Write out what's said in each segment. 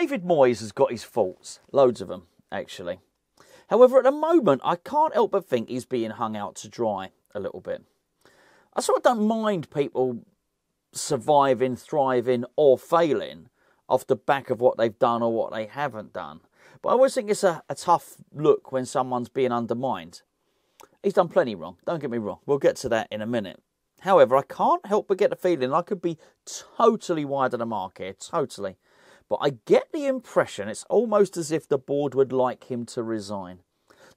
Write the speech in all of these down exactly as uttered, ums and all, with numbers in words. David Moyes has got his faults, loads of them, actually. However, at the moment, I can't help but think he's being hung out to dry a little bit. I sort of don't mind people surviving, thriving or failing off the back of what they've done or what they haven't done. But I always think it's a, a tough look when someone's being undermined. He's done plenty wrong, don't get me wrong. We'll get to that in a minute. However, I can't help but get the feeling I could be totally wide of the mark here, totally. But I get the impression it's almost as if the board would like him to resign.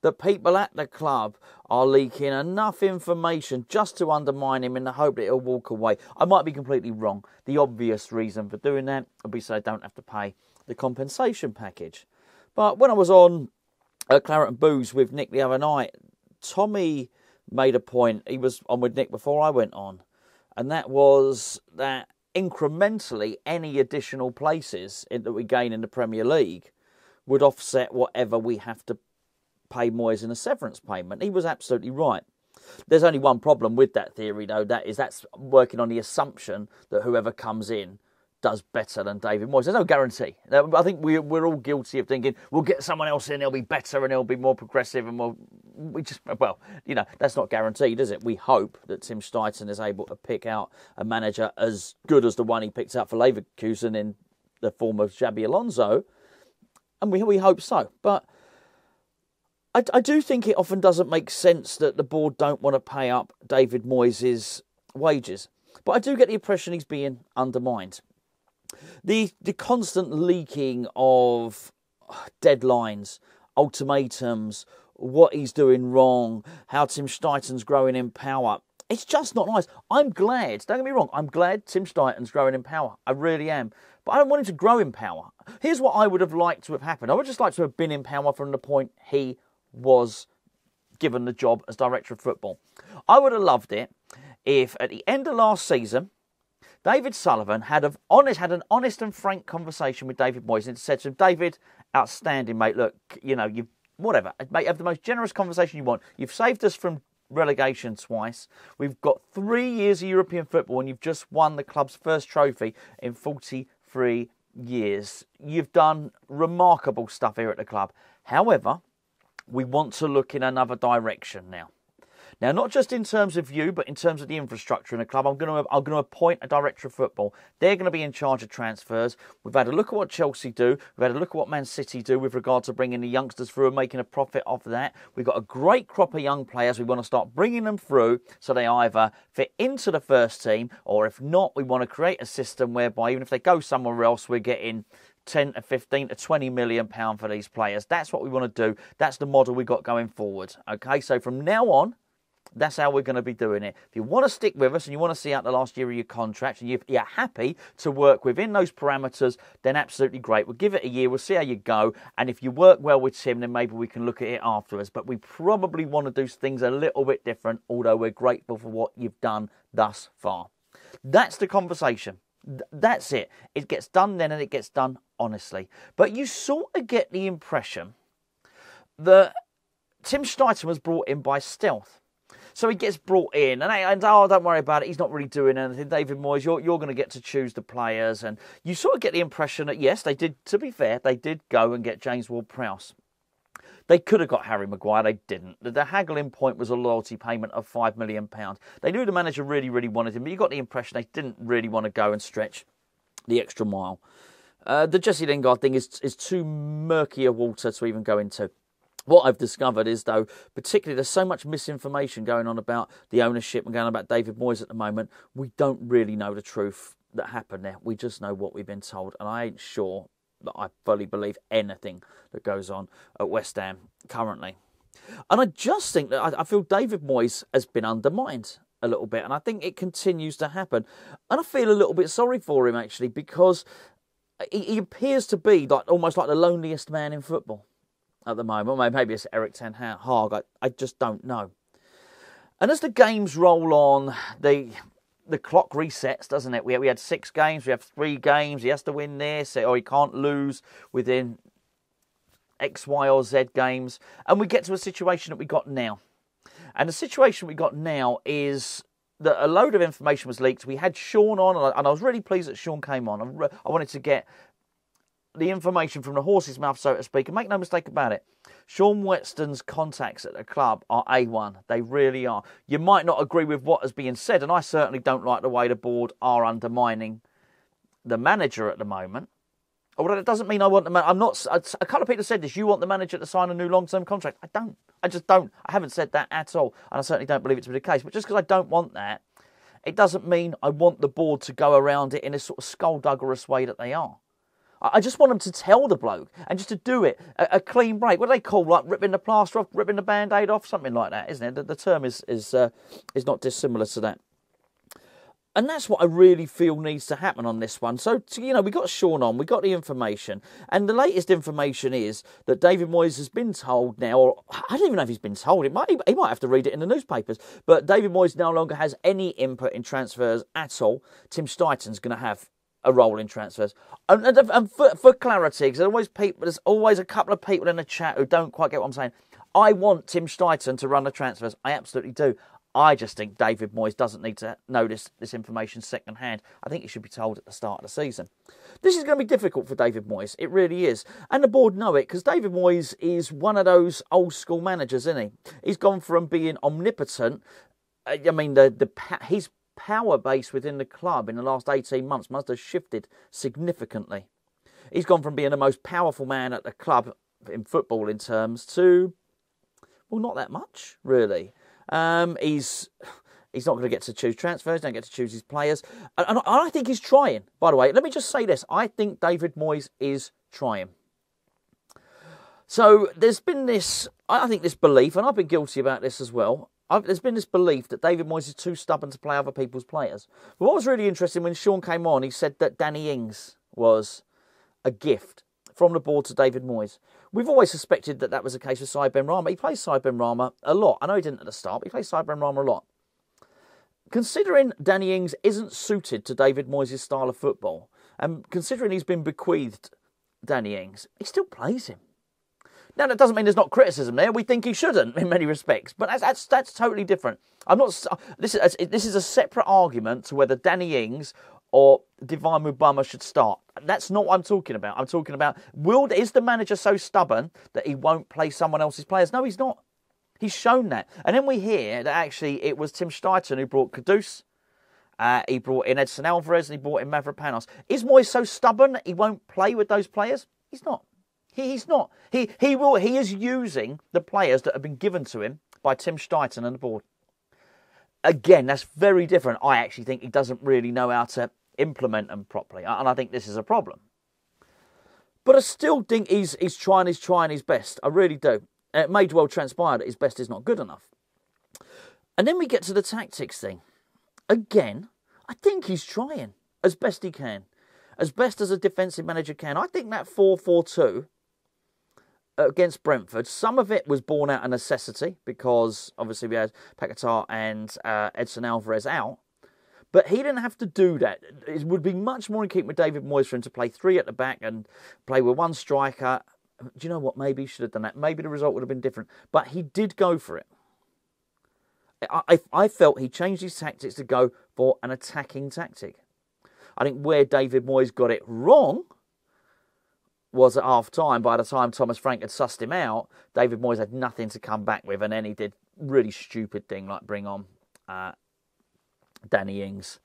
The people at the club are leaking enough information just to undermine him in the hope that he'll walk away. I might be completely wrong. The obvious reason for doing that would be so they don't have to pay the compensation package. But when I was on uh, Claret and Booze with Nick the other night, Tommy made a point. He was on with Nick before I went on. And that was that incrementally any additional places that we gain in the Premier League would offset whatever we have to pay Moyes in a severance payment. He was absolutely right. There's only one problem with that theory, though. That is, that's working on the assumption that whoever comes in does better than David Moyes. There's no guarantee. I think we're, we're all guilty of thinking, we'll get someone else in, he'll be better and he'll be more progressive and we'll, we just, well, you know, that's not guaranteed, is it? We hope that Tim Steidten is able to pick out a manager as good as the one he picked out for Leverkusen in the form of Xabi Alonso. And we, we hope so. But I, I do think it often doesn't make sense that the board don't want to pay up David Moyes' wages. But I do get the impression he's being undermined. The the constant leaking of deadlines, ultimatums, what he's doing wrong, how Tim Steidten's growing in power. It's just not nice. I'm glad, don't get me wrong, I'm glad Tim Steidten's growing in power. I really am. But I don't want him to grow in power. Here's what I would have liked to have happened. I would just like to have been in power from the point he was given the job as director of football. I would have loved it if at the end of last season, David Sullivan had, of honest, had an honest and frank conversation with David Moyes and said to him, David, outstanding, mate. Look, you know, you whatever. Mate, have the most generous conversation you want. You've saved us from relegation twice. We've got three years of European football and you've just won the club's first trophy in forty-three years. You've done remarkable stuff here at the club. However, we want to look in another direction now. Now, not just in terms of you, but in terms of the infrastructure in the club, I'm going to I'm going to appoint a director of football. They're going to be in charge of transfers. We've had a look at what Chelsea do. We've had a look at what Man City do with regard to bringing the youngsters through and making a profit off of that. We've got a great crop of young players. We want to start bringing them through so they either fit into the first team, or if not, we want to create a system whereby even if they go somewhere else, we're getting ten to fifteen to twenty million pounds for these players. That's what we want to do. That's the model we've got going forward. Okay, so from now on, that's how we're going to be doing it. If you want to stick with us and you want to see out the last year of your contract and you're happy to work within those parameters, then absolutely great. We'll give it a year. We'll see how you go. And if you work well with Tim, then maybe we can look at it afterwards. But we probably want to do things a little bit different, although we're grateful for what you've done thus far. That's the conversation. That's it. It gets done then and it gets done honestly. But you sort of get the impression that Tim Steidten was brought in by stealth. So he gets brought in and, and, oh, don't worry about it. He's not really doing anything. David Moyes, you're, you're going to get to choose the players. And you sort of get the impression that, yes, they did, to be fair, they did go and get James Ward-Prowse. They could have got Harry Maguire. They didn't. The, the haggling point was a loyalty payment of five million pounds. They knew the manager really, really wanted him, but you got the impression they didn't really want to go and stretch the extra mile. Uh, the Jesse Lingard thing is, is too murky a water to even go into. What I've discovered is, though, particularly there's so much misinformation going on about the ownership and going on about David Moyes at the moment, we don't really know the truth that happened there. We just know what we've been told, and I ain't sure that I fully believe anything that goes on at West Ham currently. And I just think that I, I feel David Moyes has been undermined a little bit, and I think it continues to happen. And I feel a little bit sorry for him, actually, because he, he appears to be like almost like the loneliest man in football at the moment. Maybe it's Eric Ten Hag. I, I just don't know. And as the games roll on, the the clock resets, doesn't it? We, we had six games. We have three games. He has to win this, or he can't lose within X, Y, or Z games. And we get to a situation that we got now. And the situation we got now is that a load of information was leaked. We had Sean on, and I, and I was really pleased that Sean came on. I, re I wanted to get the information from the horse's mouth, so to speak, and make no mistake about it, Sean Weston's contacts at the club are A one. They really are. You might not agree with what is being said, and I certainly don't like the way the board are undermining the manager at the moment. Although that doesn't mean I want the man. I'm not. A couple of people said this. You want the manager to sign a new long-term contract? I don't. I just don't. I haven't said that at all, and I certainly don't believe it to be the case. But just because I don't want that, it doesn't mean I want the board to go around it in a sort of skullduggerous way that they are. I just want them to tell the bloke and just to do it, a, a clean break. What do they call, like, ripping the plaster off, ripping the Band-Aid off? Something like that, isn't it? The, the term is is uh, is not dissimilar to that. And that's what I really feel needs to happen on this one. So, you know, we got Sean on, we got the information. And the latest information is that David Moyes has been told now, or I don't even know if he's been told, it might, he might have to read it in the newspapers, but David Moyes no longer has any input in transfers at all. Tim Steidten's going to have a role in transfers. And, and, and for, for clarity, because there's always people, there's always a couple of people in the chat who don't quite get what I'm saying. I want Tim Steidten to run the transfers. I absolutely do. I just think David Moyes doesn't need to know this, this information secondhand. I think he should be told at the start of the season. This is going to be difficult for David Moyes. It really is. And the board know it, because David Moyes is one of those old-school managers, isn't he? He's gone from being omnipotent. I mean, the, the his power base within the club in the last eighteen months must have shifted significantly. He's gone from being the most powerful man at the club in football in terms to, well, not that much, really. Um, he's he's not going to get to choose transfers, don't get to choose his players. And, and I think he's trying, by the way. Let me just say this. I think David Moyes is trying. So there's been this, I think this belief, and I've been guilty about this as well, I've, there's been this belief that David Moyes is too stubborn to play other people's players. But what was really interesting, when Sean came on, he said that Danny Ings was a gift from the board to David Moyes. We've always suspected that that was the case with Saib Benrahma. He plays Saib Benrahma a lot. I know he didn't at the start, but he plays Saib Benrahma a lot. Considering Danny Ings isn't suited to David Moyes' style of football, and considering he's been bequeathed Danny Ings, he still plays him. Now, that doesn't mean there's not criticism there. We think he shouldn't in many respects, but that's that's, that's totally different. I'm not. This is this is a separate argument to whether Danny Ings or Divine Mubama should start. That's not what I'm talking about. I'm talking about, will, is the manager so stubborn that he won't play someone else's players? No, he's not. He's shown that. And then we hear that actually it was Tim Steidten who brought Kudus. Uh, he brought in Edson Alvarez and he brought in Mavropanos. Is Moyes so stubborn that he won't play with those players? He's not. He, he's not. He, he, will, he is using the players that have been given to him by Tim Steidten and the board. Again, that's very different. I actually think he doesn't really know how to implement them properly, and I think this is a problem. But I still think he's he's trying, he's trying his best. I really do. It may well transpire that his best is not good enough. And then we get to the tactics thing. Again, I think he's trying as best he can, as best as a defensive manager can. I think that four four two against Brentford, some of it was born out of necessity because obviously we had Paquetá and uh, Edson Alvarez out. But he didn't have to do that. It would be much more in keeping with David Moyes for him to play three at the back and play with one striker. Do you know what? Maybe he should have done that. Maybe the result would have been different. But he did go for it. I, I felt he changed his tactics to go for an attacking tactic. I think where David Moyes got it wrong was at half-time. By the time Thomas Frank had sussed him out, David Moyes had nothing to come back with. And then he did really stupid thing like bring on Uh, Danny Ings,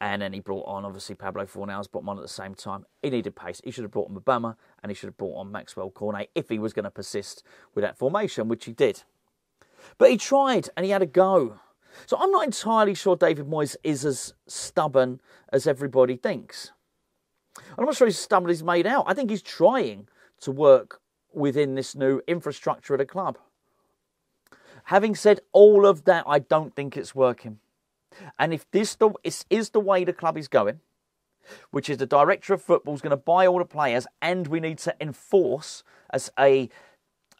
and then he brought on, obviously, Pablo Fornals, brought him on at the same time. He needed pace. He should have brought on Mubama, and he should have brought on Maxwell Cornet if he was going to persist with that formation, which he did. But he tried, and he had a go. So I'm not entirely sure David Moyes is as stubborn as everybody thinks. I'm not sure he's stubborn as he's made out. I think he's trying to work within this new infrastructure of the club. Having said all of that, I don't think it's working. And if this the, is, is the way the club is going, which is the director of football is going to buy all the players, and we need to enforce as a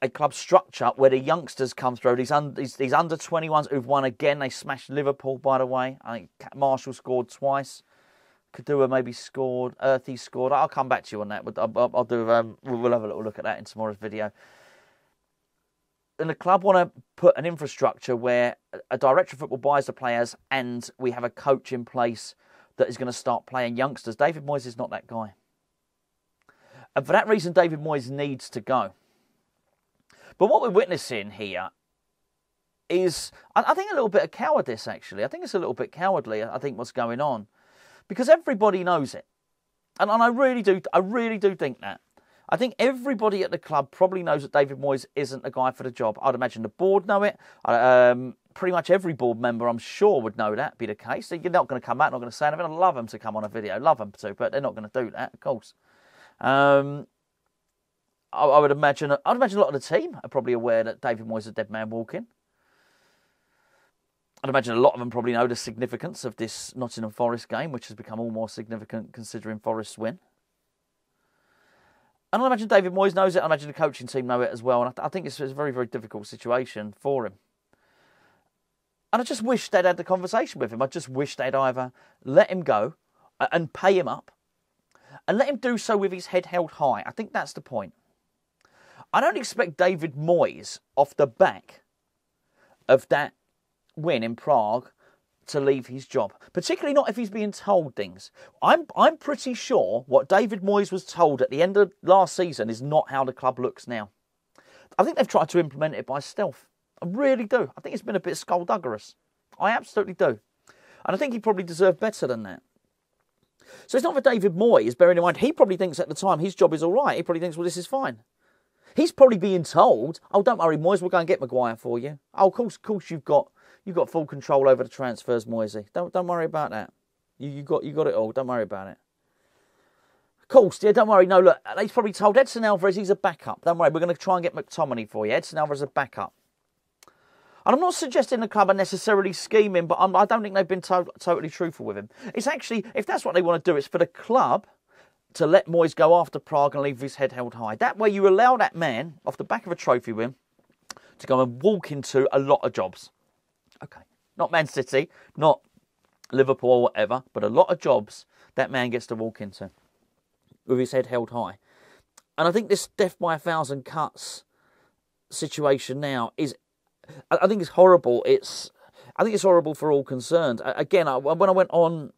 a club structure where the youngsters come through, these, un, these, these under twenty-ones who've won again, they smashed Liverpool, by the way. I think Marshall scored twice. Kadua maybe scored. Earthy scored. I'll come back to you on that. I'll, I'll, I'll do, um, we'll have a little look at that in tomorrow's video. And the club want to put an infrastructure where a director of football buys the players and we have a coach in place that is going to start playing youngsters. David Moyes is not that guy. And for that reason, David Moyes needs to go. But what we're witnessing here is, I think, a little bit of cowardice, actually. I think it's a little bit cowardly, I think, what's going on. Because everybody knows it. And, and I really do, I really do think that. I think everybody at the club probably knows that David Moyes isn't the guy for the job. I'd imagine the board know it. Um, pretty much every board member, I'm sure, would know that be the case. They're not going to come out, not going to say anything. I'd love them to come on a video, love them to, but they're not going to do that, of course. Um, I, I would imagine, I'd imagine a lot of the team are probably aware that David Moyes is a dead man walking. I'd imagine a lot of them probably know the significance of this Nottingham Forest game, which has become all more significant considering Forest's win. And I imagine David Moyes knows it. I imagine the coaching team know it as well. And I, th I think it's, it's a very, very difficult situation for him. And I just wish they'd had the conversation with him. I just wish they'd either let him go and pay him up and let him do so with his head held high. I think that's the point. I don't expect David Moyes, off the back of that win in Prague, to leave his job, particularly not if he's being told things. I'm I'm pretty sure what David Moyes was told at the end of last season is not how the club looks now. I think they've tried to implement it by stealth. I really do. I think it's been a bit skullduggerous. I absolutely do. And I think he probably deserved better than that. So it's not for David Moyes, bearing in mind, he probably thinks at the time his job is all right. He probably thinks, well, this is fine. He's probably being told, oh, don't worry, Moyes, we'll go and get Maguire for you. Oh, of course, of course you've got... You've got full control over the transfers, Moisey. Don't don't worry about that. You you got you got it all. Don't worry about it. Of course, yeah, don't worry. No, look, he's probably told Edson Alvarez he's a backup. Don't worry, we're going to try and get McTominay for you. Edson Alvarez is a backup. And I'm not suggesting the club are necessarily scheming, but I'm, I don't think they've been to totally truthful with him. It's actually, if that's what they want to do, it's for the club to let Moyes go after Prague and leave his head held high. That way you allow that man, off the back of a trophy win, to go and walk into a lot of jobs. Okay, not Man City, not Liverpool or whatever, but a lot of jobs that man gets to walk into with his head held high. And I think this death by a thousand cuts situation now is, I think it's horrible. It's, I think it's horrible for all concerned. Again, I, when I went on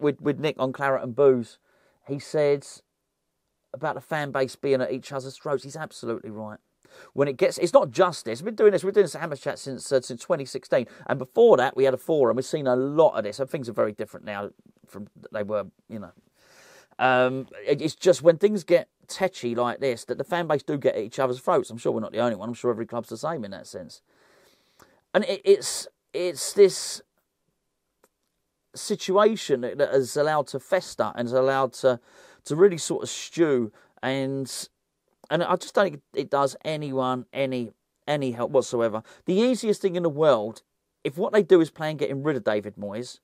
with, with Nick on Claret and Booze, he said about the fan base being at each other's throats. He's absolutely right. When it gets, it's not just this. We've been doing this. We've been doing this at Hammers Chat since uh, since twenty sixteen, and before that, we had a forum. We've seen a lot of this, and things are very different now from they were. You know, um, it, it's just when things get tetchy like this, that the fan base do get at each other's throats. I'm sure we're not the only one. I'm sure every club's the same in that sense. And it, it's it's this situation that, that is allowed to fester and is allowed to to really sort of stew and. And I just don't think it does anyone any any help whatsoever. The easiest thing in the world, if what they do is plan getting rid of David Moyes,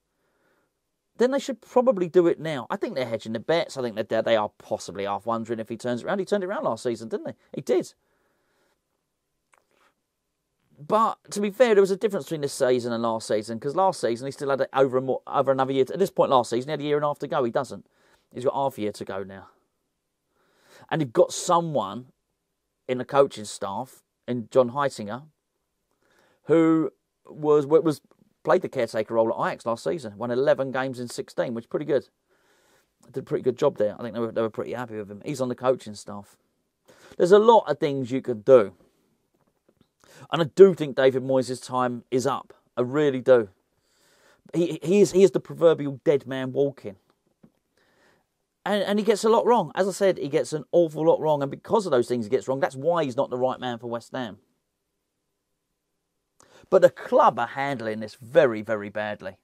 then they should probably do it now. I think they're hedging the bets. I think they're, they are possibly half wondering if he turns it around. He turned it around last season, didn't he? He did. But to be fair, there was a difference between this season and last season, because last season he still had it over, and more, over another year. At this point last season, he had a year and a half to go. He doesn't. He's got half a year to go now. And they've got someone in the coaching staff, in John Heisinger, who was was played the caretaker role at Ajax last season, won eleven games in sixteen, which is pretty good. Did a pretty good job there. I think they were, they were pretty happy with him. He's on the coaching staff. There's a lot of things you can do. And I do think David Moyes' time is up. I really do. He, he, is, he is the proverbial dead man walking. And, and he gets a lot wrong. As I said, he gets an awful lot wrong. And because of those things he gets wrong, that's why he's not the right man for West Ham. But the club are handling this very, very badly.